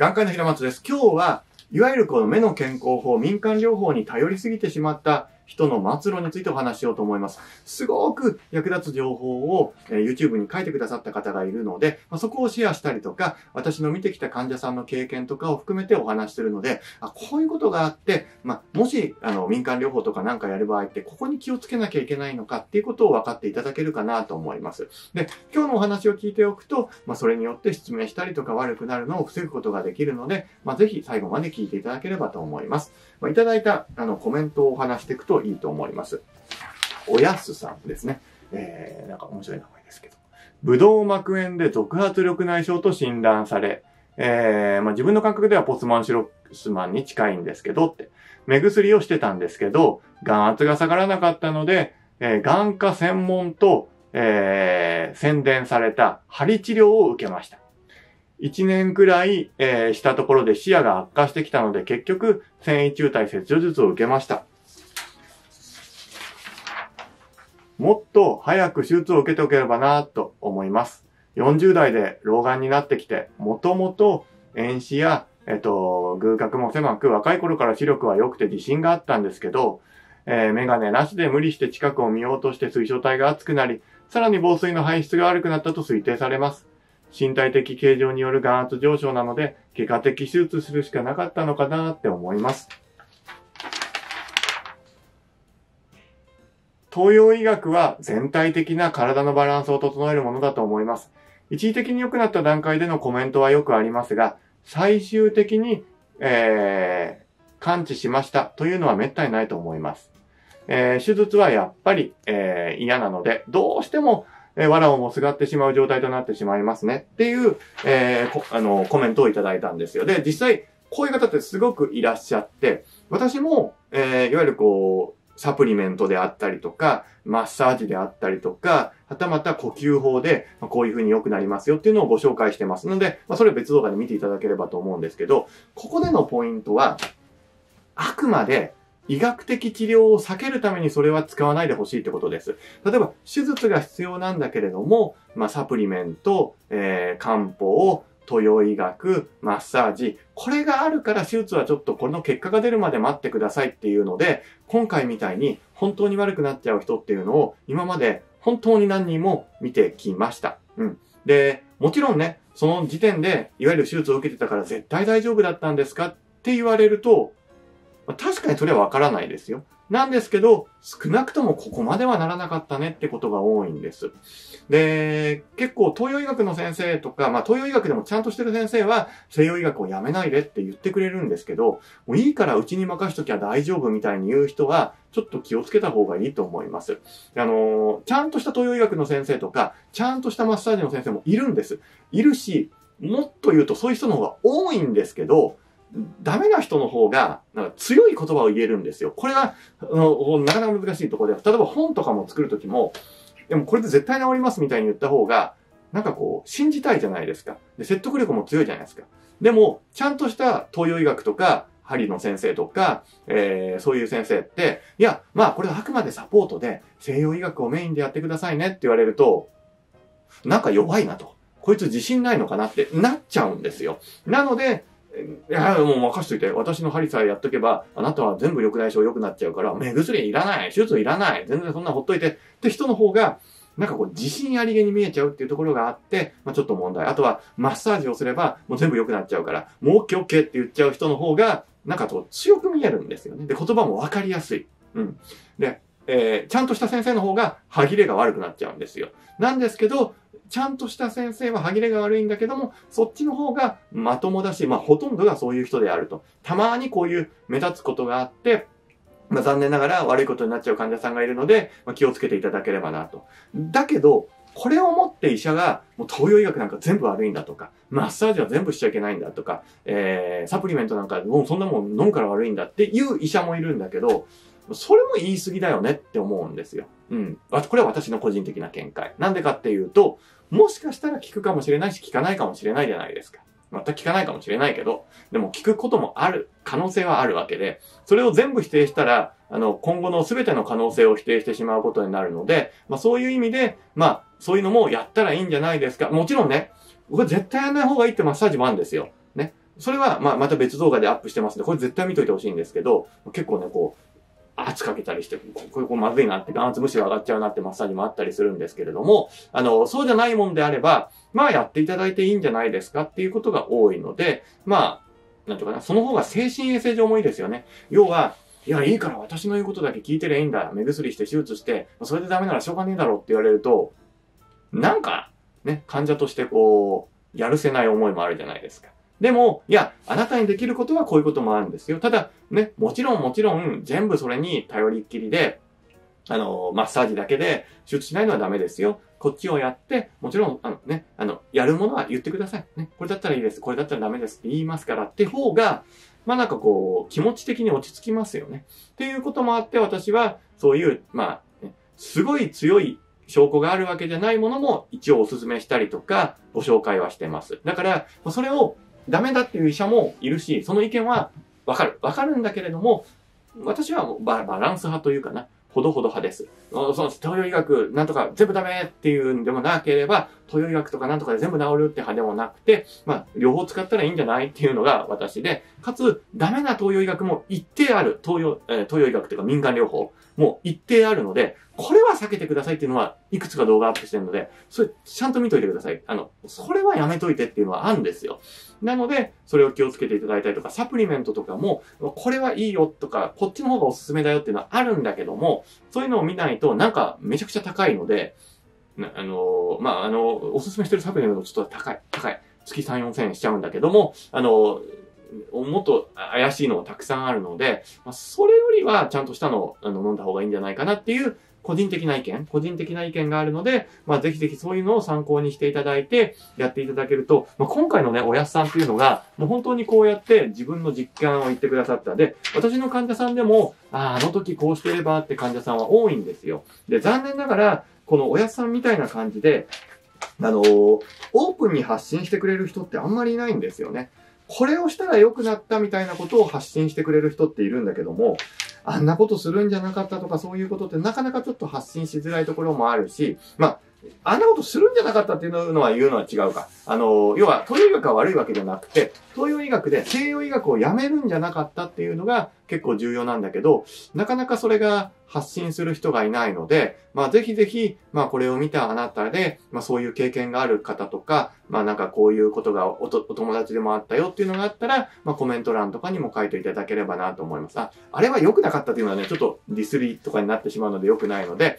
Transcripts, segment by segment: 眼科医の平松です。今日はいわゆるこの目の健康法、民間療法に頼りすぎてしまった人の末路についてお話しようと思います。すごく役立つ情報を、YouTube に書いてくださった方がいるので、そこをシェアしたりとか、私の見てきた患者さんの経験とかを含めてお話しするので、こういうことがあって、もし民間療法とかなんかやる場合って、ここに気をつけなきゃいけないのかっていうことを分かっていただけるかなと思います。で、今日のお話を聞いておくと、それによって失明したりとか悪くなるのを防ぐことができるので、ぜひ最後まで聞いていただければと思います。いただいたコメントをお話していくと、いいと思います。おやすさんですね。なんか面白い名前ですけど。ブドウ膜炎で続発緑内障と診断され、自分の感覚ではポスマンシロスマンに近いんですけどって、目薬をしてたんですけど、眼圧が下がらなかったので、眼科専門と、宣伝された針治療を受けました。1年くらい、したところで視野が悪化してきたので、結局、線維柱帯切除術を受けました。もっと早く手術を受けておければなぁと思います。40代で老眼になってきて、もともと遠視や、偶角も狭く、若い頃から視力は良くて自信があったんですけど、メガネなしで無理して近くを見ようとして水晶体が厚くなり、さらに房水の排出が悪くなったと推定されます。身体的形状による眼圧上昇なので、外科的手術するしかなかったのかなぁって思います。東洋医学は全体的な体のバランスを整えるものだと思います。一時的に良くなった段階でのコメントはよくありますが、最終的に、完治しましたというのは滅多にないと思います。手術はやっぱり、嫌なので、どうしても、藁をもすがってしまう状態となってしまいますねっていう、コメントをいただいたんですよ。で、実際、こういう方ってすごくいらっしゃって、私も、いわゆるこう、サプリメントであったりとか、マッサージであったりとか、はたまた呼吸法でこういう風に良くなりますよっていうのをご紹介してますので、それは別動画で見ていただければと思うんですけど、ここでのポイントは、あくまで医学的治療を避けるためにそれは使わないでほしいってことです。例えば、手術が必要なんだけれども、サプリメント、漢方、東洋医学、マッサージ、これがあるから手術はちょっとこれの結果が出るまで待ってくださいっていうので、今回みたいに本当に悪くなっちゃう人っていうのを今まで本当に何人も見てきました。で、もちろんね、その時点でいわゆる手術を受けてたから絶対大丈夫だったんですかって言われると、確かにそれはわからないですよ。なんですけど、少なくともここまではならなかったねってことが多いんです。で、結構東洋医学の先生とか、東洋医学でもちゃんとしてる先生は西洋医学をやめないでって言ってくれるんですけど、もういいからうちに任しときゃ大丈夫みたいに言う人は、ちょっと気をつけた方がいいと思います。ちゃんとした東洋医学の先生とか、ちゃんとしたマッサージの先生もいるんです。いるし、もっと言うとそういう人の方が多いんですけど、ダメな人の方が、強い言葉を言えるんですよ。これは、なかなか難しいところで、例えば本とかも作るときも、でもこれで絶対治りますみたいに言った方が、なんかこう、信じたいじゃないですか。で、説得力も強いじゃないですか。でも、ちゃんとした東洋医学とか、針の先生とか、そういう先生って、いや、これはあくまでサポートで、西洋医学をメインでやってくださいねって言われると、なんか弱いなと。こいつ自信ないのかなってなっちゃうんですよ。なので、いや、もう任しといて。私の針さえやっとけば、あなたは全部緑内障良くなっちゃうから、目薬いらない。手術いらない。全然そんなほっといて。って人の方が、なんかこう、自信ありげに見えちゃうっていうところがあって、ちょっと問題。あとは、マッサージをすれば、もう全部良くなっちゃうから、もう OK、OK って言っちゃう人の方が、なんかこう、強く見えるんですよね。で、言葉もわかりやすい。で、ちゃんとした先生の方が、歯切れが悪くなっちゃうんですよ。なんですけど、ちゃんとした先生は歯切れが悪いんだけども、そっちの方がまともだし、ほとんどがそういう人であると。たまにこういう目立つことがあって、残念ながら悪いことになっちゃう患者さんがいるので、気をつけていただければなと。だけど、これをもって医者が、もう東洋医学なんか全部悪いんだとか、マッサージは全部しちゃいけないんだとか、サプリメントなんかもうそんなもん飲むから悪いんだっていう医者もいるんだけど、それも言い過ぎだよねって思うんですよ。これは私の個人的な見解。なんでかっていうと、もしかしたら効くかもしれないし、効かないかもしれないじゃないですか。また効かないかもしれないけど、でも効くこともある、可能性はあるわけで、それを全部否定したら、今後の全ての可能性を否定してしまうことになるので、そういう意味で、そういうのもやったらいいんじゃないですか。もちろんね、これ絶対やらない方がいいってマッサージもあるんですよ。それは、まあ、また別動画でアップしてますんで、これ絶対見といてほしいんですけど、結構ね、こう、圧かけたりして、これまずいなって、眼圧むしろ上がっちゃうなってマッサージもあったりするんですけれども、そうじゃないもんであれば、まあやっていただいていいんじゃないですかっていうことが多いので、まあ、なんていうかな、その方が精神衛生上もいいですよね。要は、いや、いいから私の言うことだけ聞いてりゃいいんだ。目薬して手術して、それでダメならしょうがねえだろうって言われると、なんか、ね、患者としてこう、やるせない思いもあるじゃないですか。でも、いや、あなたにできることはこういうこともあるんですよ。ただ、ね、もちろん、全部それに頼りっきりで、マッサージだけで、手術しないのはダメですよ。こっちをやって、もちろん、やるものは言ってください。ね、これだったらいいです。これだったらダメですって言いますからって方が、まあなんかこう、気持ち的に落ち着きますよね。っていうこともあって、私は、そういう、まあ、ね、すごい強い、証拠があるわけじゃないものも一応お勧めしたりとかご紹介はしてます。だから、それをダメだっていう医者もいるし、その意見はわかる。わかるんだけれども、私はバランス派というかな、ほどほど派です。その東洋医学なんとか全部ダメっていうんでもなければ、東洋医学とかなんとかで全部治るって派でもなくて、まあ、両方使ったらいいんじゃないっていうのが私で、かつ、ダメな東洋医学も一定ある。東洋医学というか民間療法も一定あるので、これは避けてくださいっていうのは、いくつか動画アップしてるので、それちゃんと見といてください。それはやめといてっていうのはあるんですよ。なので、それを気をつけていただいたりとか、サプリメントとかも、これはいいよとか、こっちの方がおすすめだよっていうのはあるんだけども、そういうのを見ないと、なんかめちゃくちゃ高いので、おすすめしてるサプリメントちょっと高い。月3、4000円しちゃうんだけども、もっと怪しいのがたくさんあるので、それよりはちゃんとしたのを飲んだ方がいいんじゃないかなっていう個人的な意見があるので、ぜひぜひそういうのを参考にしていただいてやっていただけると、今回のね、おやすさんっていうのが、もう本当にこうやって自分の実感を言ってくださったんで、私の患者さんでも、あの時こうしていればって患者さんは多いんですよ。で、残念ながら、このおやすさんみたいな感じで、オープンに発信してくれる人ってあんまりいないんですよね。これをしたら良くなったみたいなことを発信してくれる人っているんだけども、あんなことするんじゃなかったとかそういうことってなかなかちょっと発信しづらいところもあるし、あんなことするんじゃなかったっていうのは違うか。要は東洋医学が悪いわけじゃなくて、東洋医学で西洋医学をやめるんじゃなかったっていうのが結構重要なんだけど、なかなかそれが発信する人がいないので、ぜひぜひ、これを見たあなたで、そういう経験がある方とか、なんかこういうことがお友達でもあったよっていうのがあったら、コメント欄とかにも書いていただければなと思います。あれは良くなかったっていうのはね、ちょっとディスリとかになってしまうので良くないので、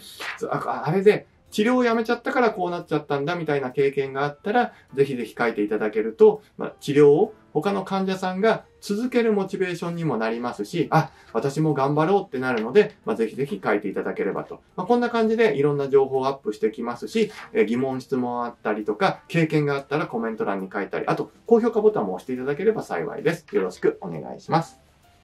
あれで、治療をやめちゃったからこうなっちゃったんだみたいな経験があったら、ぜひぜひ書いていただけると、治療を他の患者さんが続けるモチベーションにもなりますし、私も頑張ろうってなるので、ぜひぜひ書いていただければと。こんな感じでいろんな情報をアップしてきますし、疑問質問あったりとか、経験があったらコメント欄に書いたり、あと、高評価ボタンも押していただければ幸いです。よろしくお願いします。